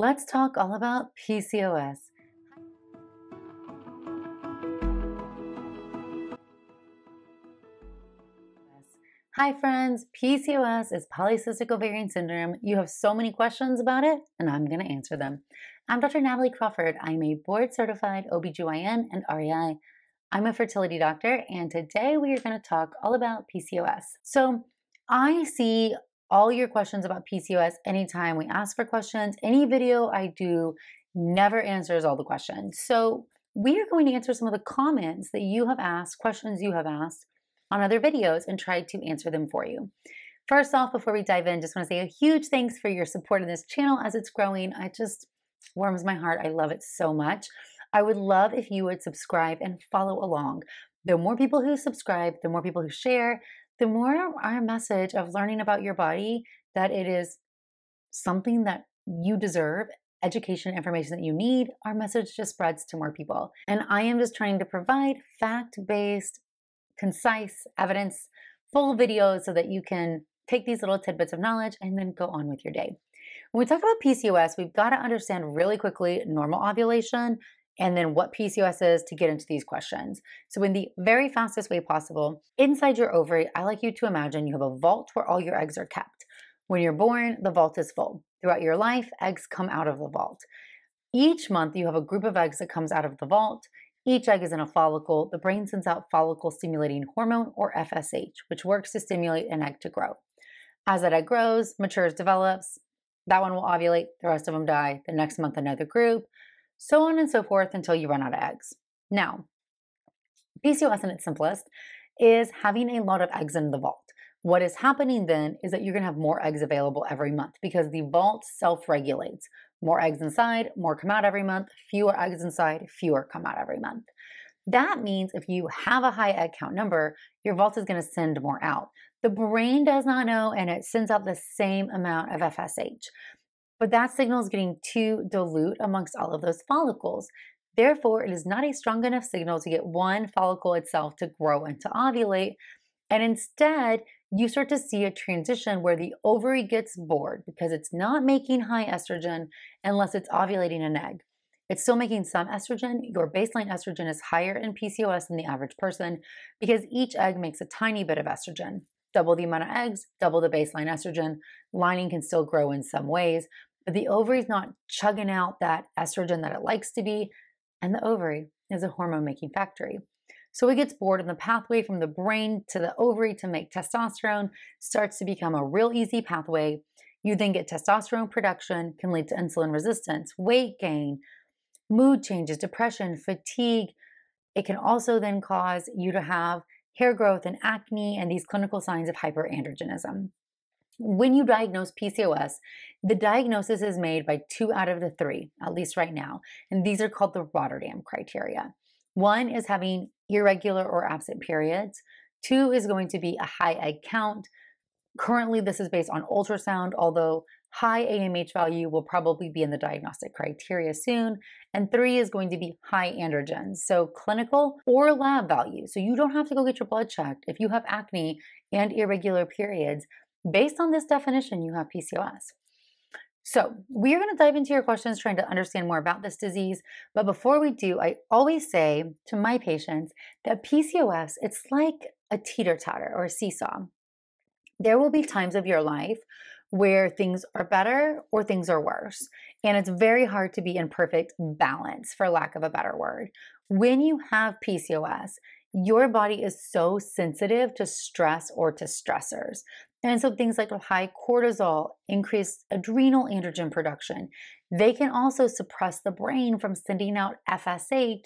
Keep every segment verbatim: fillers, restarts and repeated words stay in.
Let's talk all about P C O S. Hi friends, P C O S is polycystic ovarian syndrome. You have so many questions about it, and I'm gonna answer them. I'm Doctor Natalie Crawford. I'm a board certified O B G Y N and R E I. I'm a fertility doctor, and today we are gonna talk all about P C O S. So I see all your questions about P C O S anytime we ask for questions. Any video I do never answers all the questions. So we are going to answer some of the comments that you have asked, questions you have asked, on other videos and try to answer them for you. First off, before we dive in, just wanna say a huge thanks for your support in this channel as it's growing. It just warms my heart, I love it so much. I would love if you would subscribe and follow along. The more people who subscribe, the more people who share, the more our message of learning about your body, that it is something that you deserve, education, information that you need, our message just spreads to more people. And I am just trying to provide fact-based, concise, evidence, full videos so that you can take these little tidbits of knowledge and then go on with your day. When we talk about P C O S, we've got to understand really quickly normal ovulation and then what P C O S is to get into these questions. So in the very fastest way possible, inside your ovary, I like you to imagine you have a vault where all your eggs are kept. When you're born, the vault is full. Throughout your life, eggs come out of the vault. Each month, you have a group of eggs that comes out of the vault. Each egg is in a follicle. The brain sends out follicle-stimulating hormone, or F S H, which works to stimulate an egg to grow. As that egg grows, matures, develops, that one will ovulate, the rest of them die, the next month another group, so on and so forth until you run out of eggs. Now, P C O S in its simplest is having a lot of eggs in the vault. What is happening then is that you're gonna have more eggs available every month because the vault self-regulates. More eggs inside, more come out every month, fewer eggs inside, fewer come out every month. That means if you have a high egg count number, your vault is gonna send more out. The brain does not know, and it sends out the same amount of F S H. But that signal is getting too dilute amongst all of those follicles. Therefore, it is not a strong enough signal to get one follicle itself to grow and to ovulate. And instead, you start to see a transition where the ovary gets bored because it's not making high estrogen unless it's ovulating an egg. It's still making some estrogen. Your baseline estrogen is higher in P C O S than the average person because each egg makes a tiny bit of estrogen. Double the amount of eggs, double the baseline estrogen. Lining can still grow in some ways, but the ovary is not chugging out that estrogen that it likes to be, and the ovary is a hormone-making factory. So it gets bored, and the pathway from the brain to the ovary to make testosterone starts to become a real easy pathway. You then get testosterone production, can lead to insulin resistance, weight gain, mood changes, depression, fatigue. It can also then cause you to have hair growth and acne and these clinical signs of hyperandrogenism. When you diagnose P C O S, the diagnosis is made by two out of the three, at least right now, and these are called the Rotterdam criteria. One is having irregular or absent periods. Two is going to be a high egg count. Currently, this is based on ultrasound, although high A M H value will probably be in the diagnostic criteria soon. And three is going to be high androgens, so clinical or lab value. So you don't have to go get your blood checked. If you have acne and irregular periods, based on this definition, you have P C O S. So we are going to dive into your questions trying to understand more about this disease. But before we do, I always say to my patients that P C O S, it's like a teeter-totter or a seesaw. There will be times of your life where things are better or things are worse. And it's very hard to be in perfect balance, for lack of a better word. When you have P C O S, your body is so sensitive to stress or to stressors. And so things like high cortisol, increased adrenal androgen production, they can also suppress the brain from sending out F S H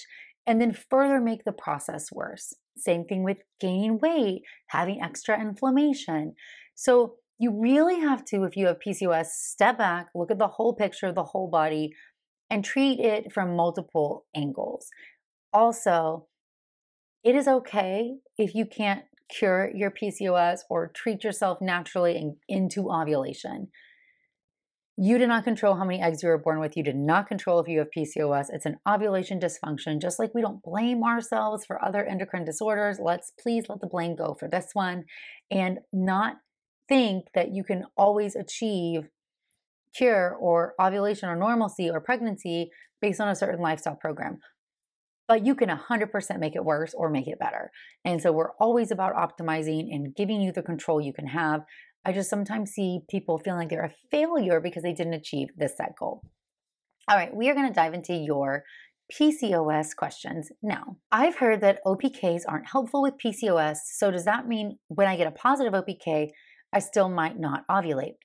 and then further make the process worse. Same thing with gaining weight, having extra inflammation. So you really have to, if you have P C O S, step back, look at the whole picture, the whole body, and treat it from multiple angles. Also, it is okay if you can't cure your P C O S or treat yourself naturally and into ovulation. You did not control how many eggs you were born with. You did not control if you have P C O S. It's an ovulation dysfunction, just like we don't blame ourselves for other endocrine disorders. Let's please let the blame go for this one and not think that you can always achieve cure or ovulation or normalcy or pregnancy based on a certain lifestyle program. But you can one hundred percent make it worse or make it better. And so we're always about optimizing and giving you the control you can have. I just sometimes see people feeling like they're a failure because they didn't achieve this set goal. All right, we are going to dive into your P C O S questions now. I've heard that O P Ks aren't helpful with P C O S, so does that mean when I get a positive O P K, I still might not ovulate?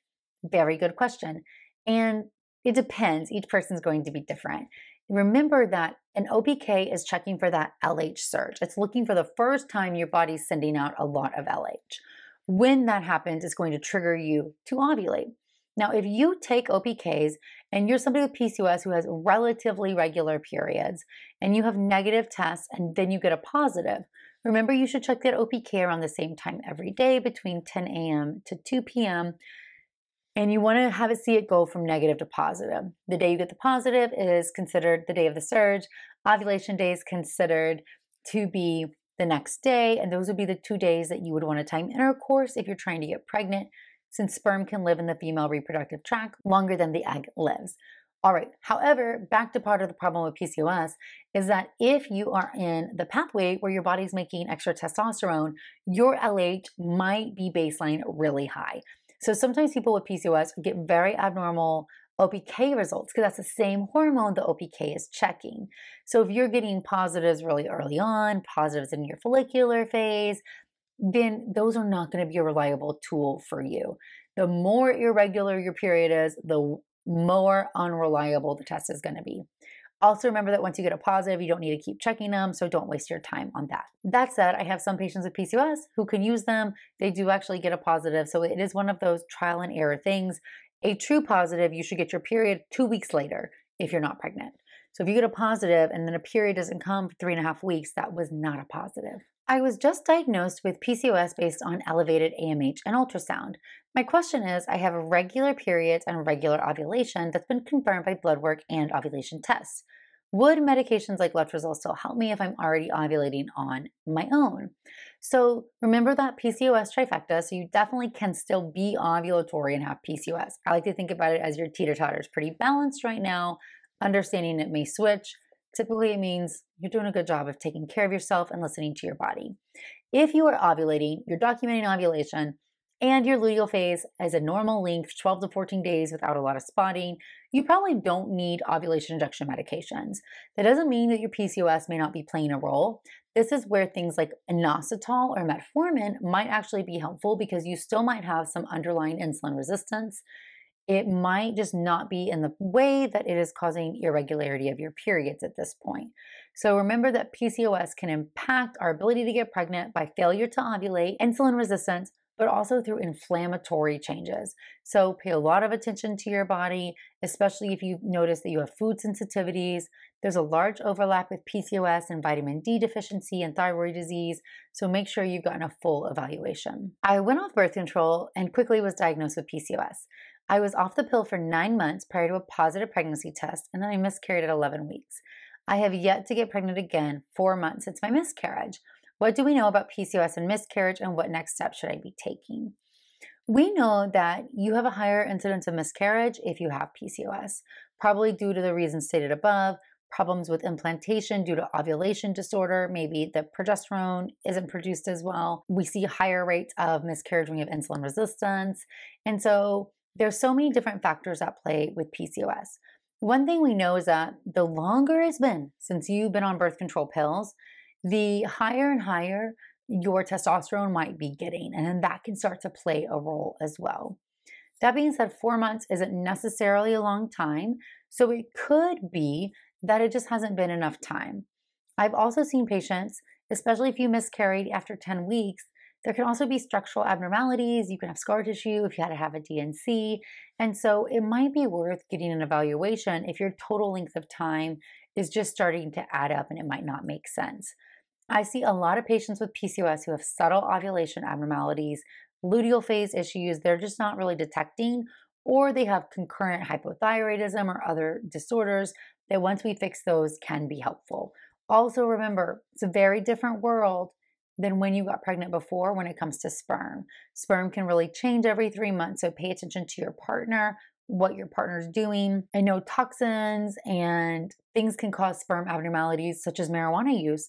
Very good question. And it depends. Each person's going to be different. Remember that an O P K is checking for that L H surge. It's looking for the first time your body's sending out a lot of L H. When that happens, it's going to trigger you to ovulate. Now, if you take O P Ks and you're somebody with P C O S who has relatively regular periods and you have negative tests and then you get a positive, remember you should check that O P K around the same time every day between ten A M to two P M And you want to have it see it go from negative to positive. The day you get the positive is considered the day of the surge. Ovulation day is considered to be the next day, and those would be the two days that you would want to time intercourse if you're trying to get pregnant, since sperm can live in the female reproductive tract longer than the egg lives. All right, however, back to part of the problem with P C O S is that if you are in the pathway where your body's making extra testosterone, your L H might be baseline really high. So sometimes people with P C O S get very abnormal O P K results because that's the same hormone the O P K is checking. So if you're getting positives really early on, positives in your follicular phase, then those are not going to be a reliable tool for you. The more irregular your period is, the more unreliable the test is going to be. Also remember that once you get a positive, you don't need to keep checking them, so don't waste your time on that. That said, I have some patients with P C O S who can use them. They do actually get a positive, so it is one of those trial and error things. A true positive, you should get your period two weeks later if you're not pregnant. So if you get a positive and then a period doesn't come for three and a half weeks, that was not a positive. I was just diagnosed with P C O S based on elevated A M H and ultrasound. My question is, I have regular periods and regular ovulation that's been confirmed by blood work and ovulation tests. Would medications like letrozole still help me if I'm already ovulating on my own? So remember that P C O S trifecta, so you definitely can still be ovulatory and have P C O S. I like to think about it as your teeter-totter is pretty balanced right now, understanding it may switch. Typically, it means you're doing a good job of taking care of yourself and listening to your body. If you are ovulating, you're documenting ovulation, and your luteal phase is a normal length, twelve to fourteen days without a lot of spotting, you probably don't need ovulation induction medications. That doesn't mean that your P C O S may not be playing a role. This is where things like inositol or metformin might actually be helpful because you still might have some underlying insulin resistance. It might just not be in the way that it is causing irregularity of your periods at this point. So remember that P C O S can impact our ability to get pregnant by failure to ovulate, insulin resistance, but also through inflammatory changes. So pay a lot of attention to your body, especially if you notice that you have food sensitivities. There's a large overlap with P C O S and vitamin D deficiency and thyroid disease, so make sure you've gotten a full evaluation. I went off birth control and quickly was diagnosed with P C O S. I was off the pill for nine months prior to a positive pregnancy test, and then I miscarried at eleven weeks. I have yet to get pregnant again four months since my miscarriage. What do we know about P C O S and miscarriage, and what next steps should I be taking? We know that you have a higher incidence of miscarriage if you have P C O S, probably due to the reasons stated above, problems with implantation due to ovulation disorder, maybe the progesterone isn't produced as well. We see higher rates of miscarriage when you have insulin resistance, and so there's so many different factors at play with P C O S. One thing we know is that the longer it's been since you've been on birth control pills, the higher and higher your testosterone might be getting, and then that can start to play a role as well. That being said, four months isn't necessarily a long time, so it could be that it just hasn't been enough time. I've also seen patients, especially if you miscarried after ten weeks, there can also be structural abnormalities. You can have scar tissue if you had to have a D N C. And so it might be worth getting an evaluation if your total length of time is just starting to add up and it might not make sense. I see a lot of patients with P C O S who have subtle ovulation abnormalities, luteal phase issues they're just not really detecting, or they have concurrent hypothyroidism or other disorders that once we fix those can be helpful. Also remember, it's a very different world than when you got pregnant before when it comes to sperm. Sperm can really change every three months, so pay attention to your partner, what your partner's doing. I know toxins and things can cause sperm abnormalities, such as marijuana use.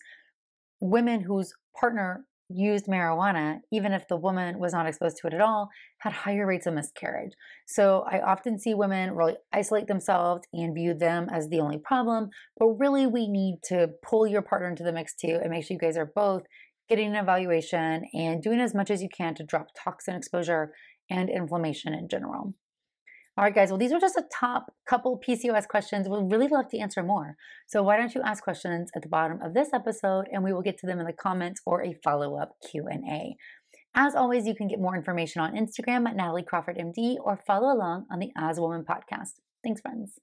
Women whose partner used marijuana, even if the woman was not exposed to it at all, had higher rates of miscarriage. So I often see women really isolate themselves and view them as the only problem, but really we need to pull your partner into the mix too and make sure you guys are both getting an evaluation and doing as much as you can to drop toxin exposure and inflammation in general. All right, guys, well, these are just a top couple P C O S questions. We'd really love to answer more. So why don't you ask questions at the bottom of this episode, and we will get to them in the comments or a follow-up Q and A. As always, you can get more information on Instagram at Natalie Crawford M D or follow along on the As a Woman podcast. Thanks, friends.